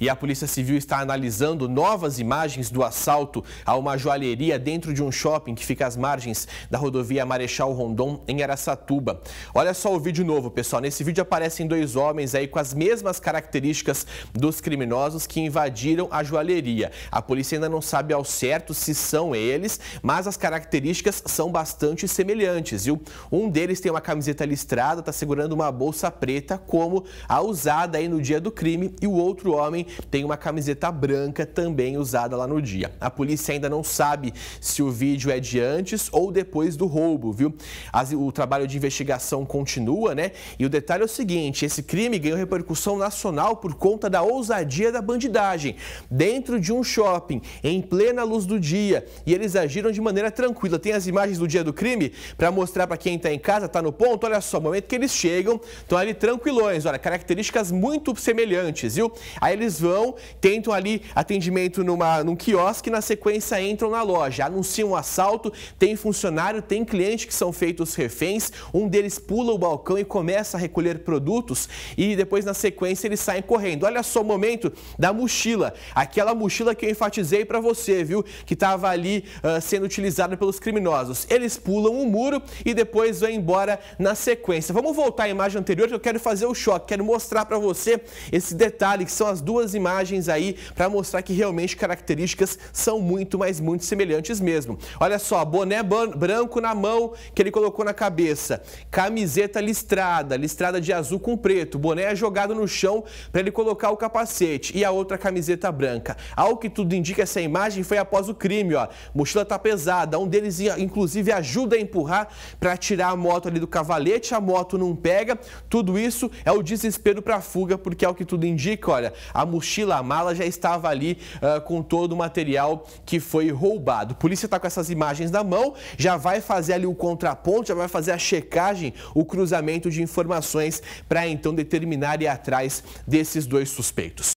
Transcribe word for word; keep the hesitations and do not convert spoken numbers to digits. E a Polícia Civil está analisando novas imagens do assalto a uma joalheria dentro de um shopping que fica às margens da rodovia Marechal Rondon, em Araçatuba. Olha só o vídeo novo, pessoal. Nesse vídeo aparecem dois homens aí com as mesmas características dos criminosos que invadiram a joalheria. A polícia ainda não sabe ao certo se são eles, mas as características são bastante semelhantes, viu? Um deles tem uma camiseta listrada, está segurando uma bolsa preta como a usada aí no dia do crime, e o outro homem tem uma camiseta branca também usada lá no dia. A polícia ainda não sabe se o vídeo é de antes ou depois do roubo, viu? As, o trabalho de investigação continua, né? E o detalhe é o seguinte: esse crime ganhou repercussão nacional por conta da ousadia da bandidagem. Dentro de um shopping, em plena luz do dia, e eles agiram de maneira tranquila. Tem as imagens do dia do crime para mostrar para quem está em casa, tá no ponto. Olha só, o momento que eles chegam, estão ali tranquilões, olha, características muito semelhantes, viu? Aí eles vão, tentam ali atendimento numa, num quiosque, na sequência entram na loja, anunciam um assalto, tem funcionário, tem cliente que são feitos reféns, um deles pula o balcão e começa a recolher produtos e depois na sequência eles saem correndo. Olha só o momento da mochila, aquela mochila que eu enfatizei para você, viu, que estava ali uh, sendo utilizada pelos criminosos. Eles pulam um muro e depois vão embora na sequência. Vamos voltar à imagem anterior que eu quero fazer o choque, quero mostrar para você esse detalhe que são as duas Duas imagens aí para mostrar que realmente características são muito, mas muito semelhantes mesmo. Olha só, boné branco na mão que ele colocou na cabeça, camiseta listrada, listrada de azul com preto, boné jogado no chão para ele colocar o capacete e a outra camiseta branca. Ao que tudo indica, essa imagem foi após o crime, ó. Mochila tá pesada, um deles inclusive ajuda a empurrar para tirar a moto ali do cavalete, a moto não pega. Tudo isso é o desespero para fuga, porque ao que tudo indica, olha, a A mochila, a mala já estava ali uh, com todo o material que foi roubado. A polícia está com essas imagens na mão, já vai fazer ali o contraponto, já vai fazer a checagem, o cruzamento de informações para então determinar e ir atrás desses dois suspeitos.